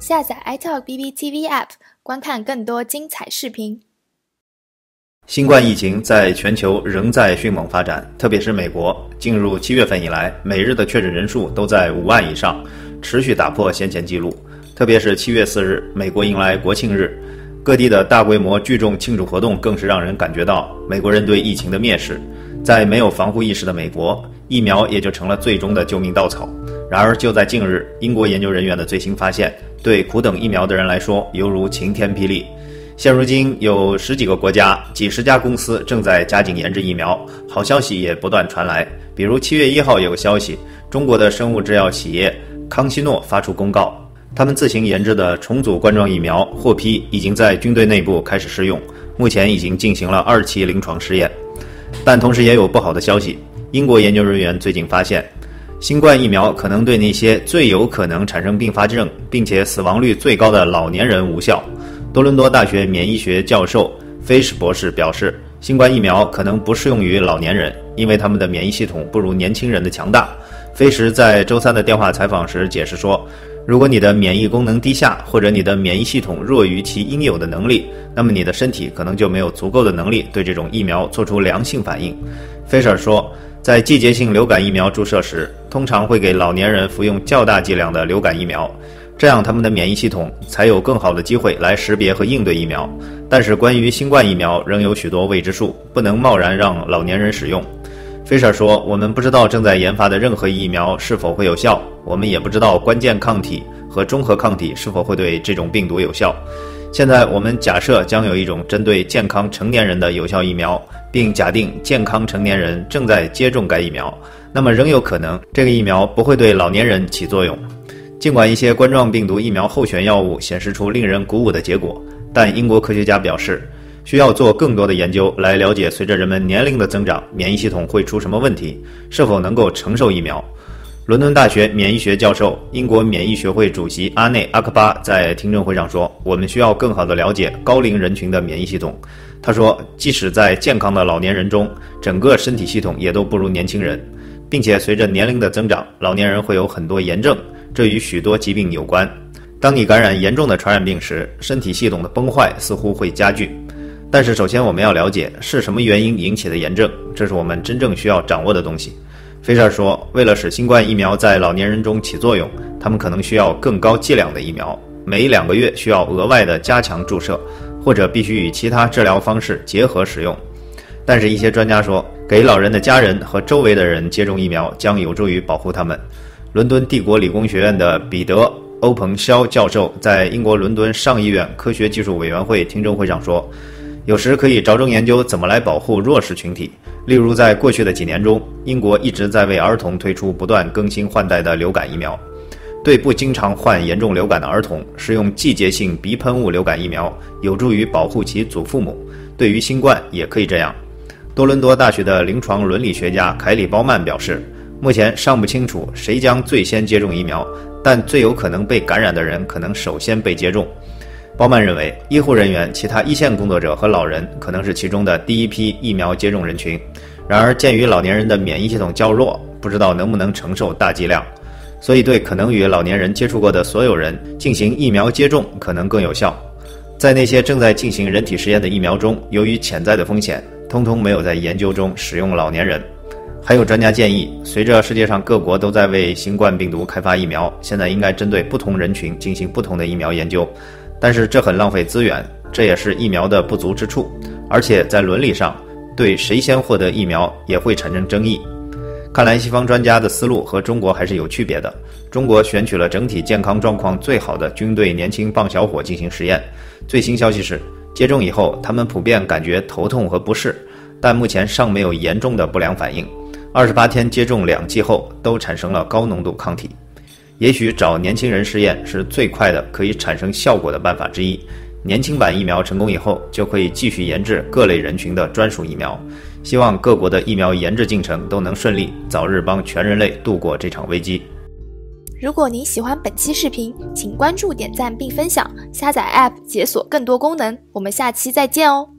下载 iTalk BBTV App， 观看更多精彩视频。新冠疫情在全球仍在迅猛发展，特别是美国，进入7月份以来，每日的确诊人数都在5万以上，持续打破先前记录。特别是7月4日，美国迎来国庆日，各地的大规模聚众庆祝活动更是让人感觉到美国人对疫情的蔑视。在没有防护意识的美国，疫苗也就成了最终的救命稻草。然而，就在近日，英国研究人员的最新发现，对苦等疫苗的人来说，犹如晴天霹雳。 现如今，有10几个国家、几十家公司正在加紧研制疫苗，好消息也不断传来。比如7月1号有个消息，中国的生物制药企业康希诺发出公告，他们自行研制的重组冠状疫苗获批，已经在军队内部开始试用，目前已经进行了2期临床试验。但同时也有不好的消息，英国研究人员最近发现，新冠疫苗可能对那些最有可能产生并发症并且死亡率最高的老年人无效。 多伦多大学免疫学教授菲什博士表示，新冠疫苗可能不适用于老年人，因为他们的免疫系统不如年轻人的强大。菲什在周3的电话采访时解释说，如果你的免疫功能低下，或者你的免疫系统弱于其应有的能力，那么你的身体可能就没有足够的能力对这种疫苗做出良性反应。菲什说，在季节性流感疫苗注射时，通常会给老年人服用较大剂量的流感疫苗。 这样，他们的免疫系统才有更好的机会来识别和应对疫苗。但是，关于新冠疫苗仍有许多未知数，不能贸然让老年人使用。菲舍说：“我们不知道正在研发的任何疫苗是否会有效，我们也不知道关键抗体和中和抗体是否会对这种病毒有效。现在，我们假设将有一种针对健康成年人的有效疫苗，并假定健康成年人正在接种该疫苗，那么仍有可能这个疫苗不会对老年人起作用。” 尽管一些冠状病毒疫苗候选药物显示出令人鼓舞的结果，但英国科学家表示，需要做更多的研究来了解随着人们年龄的增长，免疫系统会出什么问题，是否能够承受疫苗。伦敦大学免疫学教授、英国免疫学会主席阿内·阿克巴在听证会上说：“我们需要更好地了解高龄人群的免疫系统。”他说，即使在健康的老年人中，整个身体系统也都不如年轻人，并且随着年龄的增长，老年人会有很多炎症。 这与许多疾病有关。当你感染严重的传染病时，身体系统的崩坏似乎会加剧。但是，首先我们要了解是什么原因引起的炎症，这是我们真正需要掌握的东西。菲舍说，为了使新冠疫苗在老年人中起作用，他们可能需要更高剂量的疫苗，每2个月需要额外的加强注射，或者必须与其他治疗方式结合使用。但是，一些专家说，给老人的家人和周围的人接种疫苗将有助于保护他们。 伦敦帝国理工学院的彼得·欧彭肖教授在英国伦敦上议院科学技术委员会听证会上说：“有时可以着重研究怎么来保护弱势群体。例如，在过去的几年中，英国一直在为儿童推出不断更新换代的流感疫苗。对不经常患严重流感的儿童，使用季节性鼻喷雾流感疫苗有助于保护其祖父母。对于新冠也可以这样。”多伦多大学的临床伦理学家凯里·鲍曼表示。 目前尚不清楚谁将最先接种疫苗，但最有可能被感染的人可能首先被接种。鲍曼认为，医护人员、其他一线工作者和老人可能是其中的第一批疫苗接种人群。然而，鉴于老年人的免疫系统较弱，不知道能不能承受大剂量，所以对可能与老年人接触过的所有人进行疫苗接种可能更有效。在那些正在进行人体实验的疫苗中，由于潜在的风险，通通没有在研究中使用老年人。 还有专家建议，随着世界上各国都在为新冠病毒开发疫苗，现在应该针对不同人群进行不同的疫苗研究。但是这很浪费资源，这也是疫苗的不足之处。而且在伦理上，对谁先获得疫苗也会产生争议。看来西方专家的思路和中国还是有区别的。中国选取了整体健康状况最好的军队年轻棒小伙进行实验。最新消息是，接种以后他们普遍感觉头痛和不适，但目前尚没有严重的不良反应。 28天接种2剂后，都产生了高浓度抗体。也许找年轻人试验是最快的可以产生效果的办法之一。年轻版疫苗成功以后，就可以继续研制各类人群的专属疫苗。希望各国的疫苗研制进程都能顺利，早日帮全人类度过这场危机。如果您喜欢本期视频，请关注、点赞并分享，下载 App 解锁更多功能。我们下期再见哦！